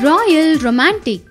Royal Romantic.